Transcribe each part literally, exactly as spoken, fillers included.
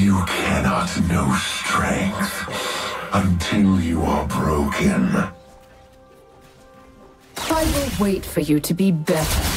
You cannot know strength until you are broken. I will wait for you to be better.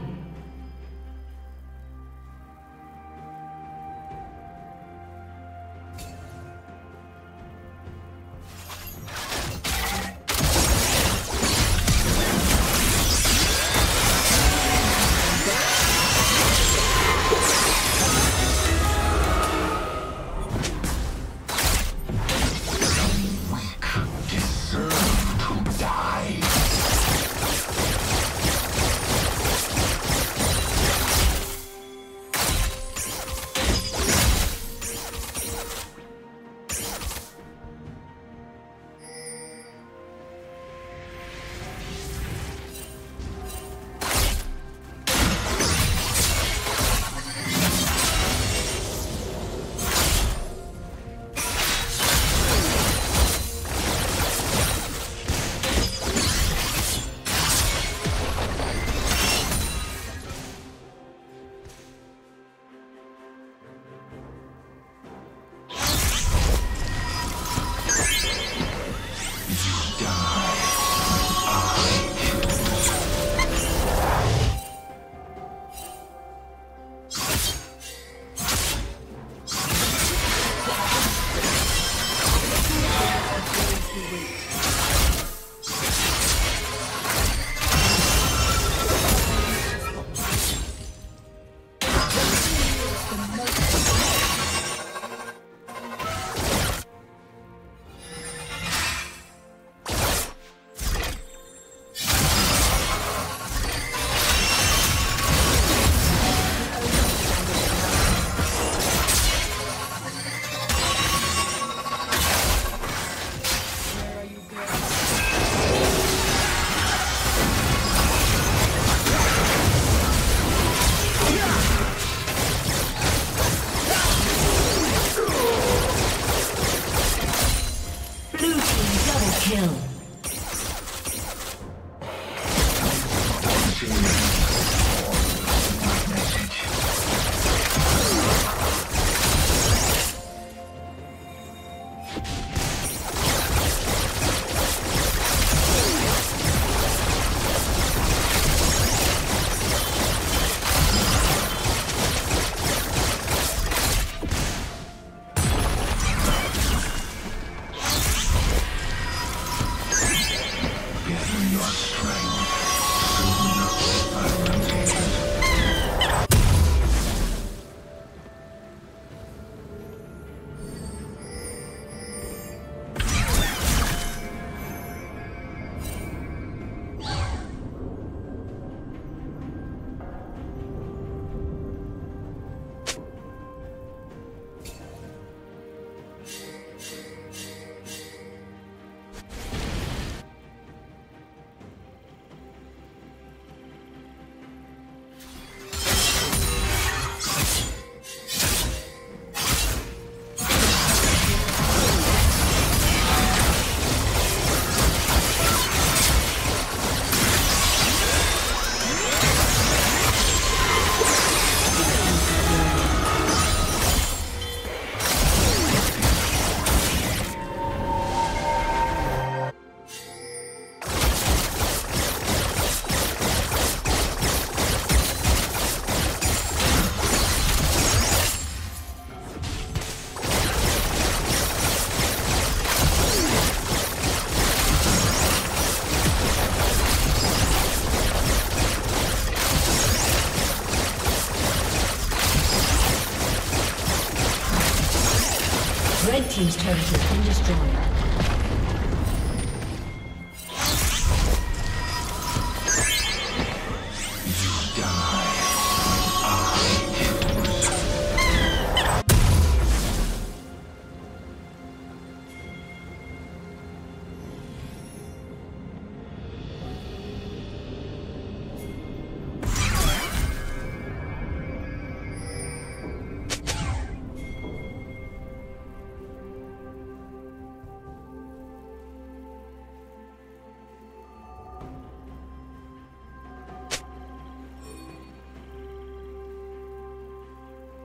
Red team's turret has been destroyed.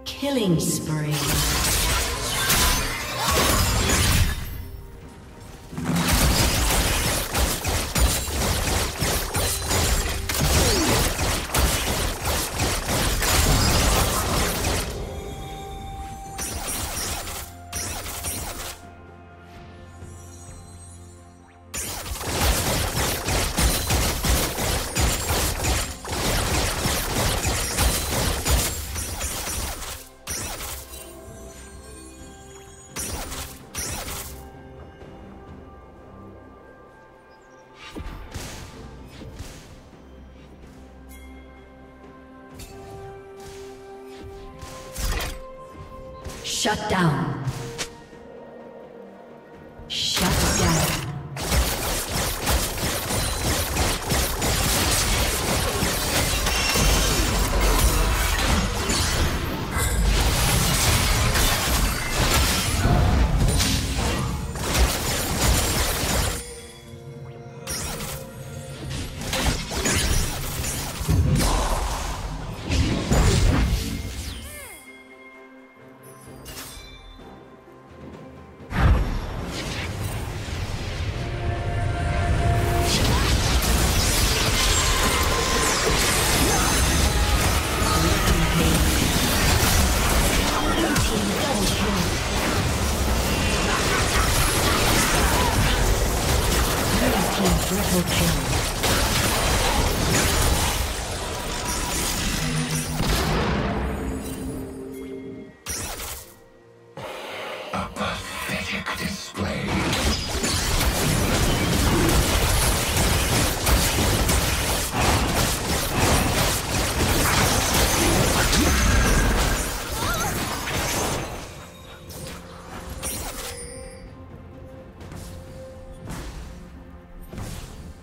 Killing spree. Shut down. Shut down.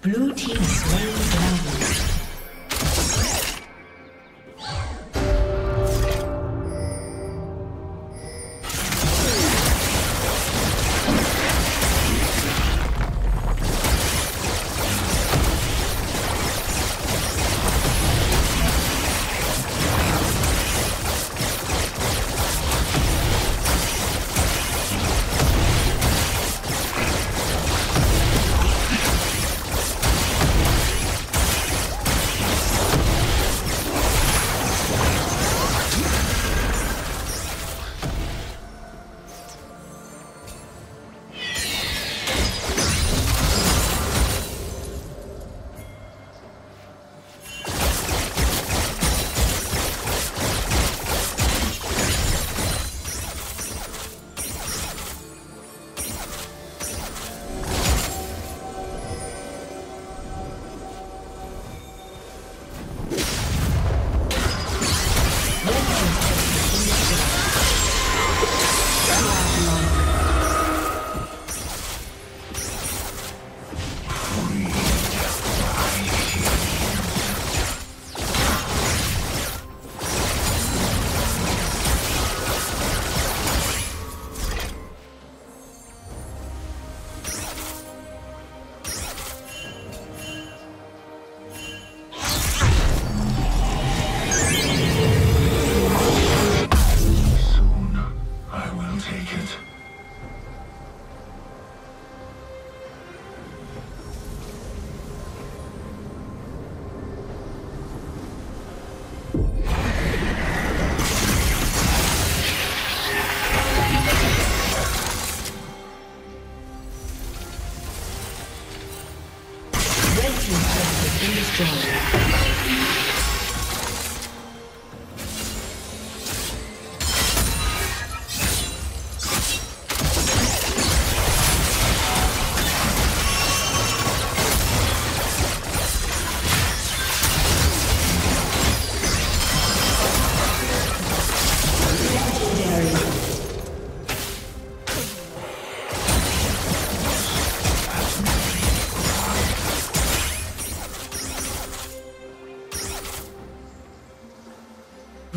Blue team slain dragon.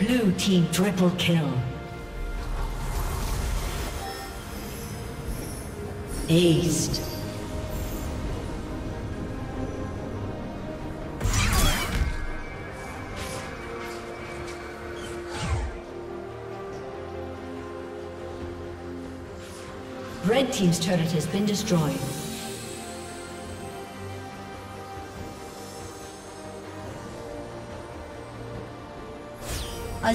Blue team triple kill. Aced. Red team's turret has been destroyed. A